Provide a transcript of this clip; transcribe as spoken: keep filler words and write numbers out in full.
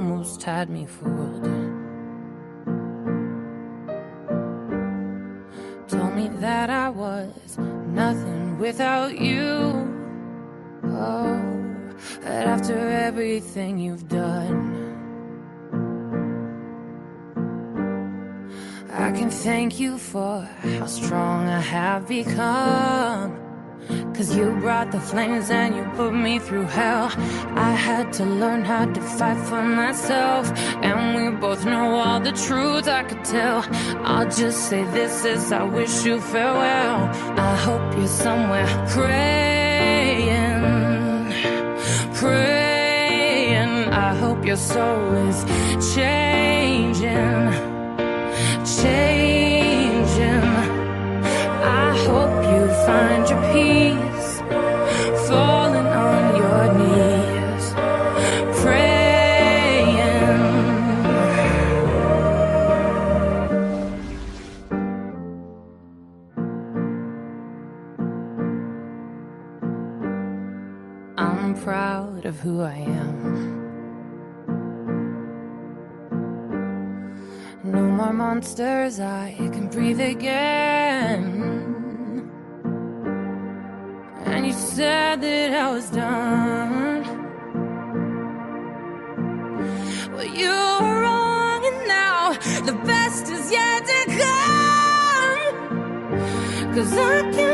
almost had me fooled. Told me that I was nothing without you. Oh, but after everything you've done, I can thank you for how strong I have become. 'Cause you brought the flames and you put me through hell. I had to learn how to fight for myself, and we both know all the truth I could tell. I'll just say this is I wish you farewell. I hope you're somewhere praying, praying. I hope your soul is changing, changing. I hope you find your peace, falling on your knees, praying. I'm proud of who I am. No more monsters, I can breathe again. And you said that I was done. Well, you were wrong, and now the best is yet to come. 'Cause I can't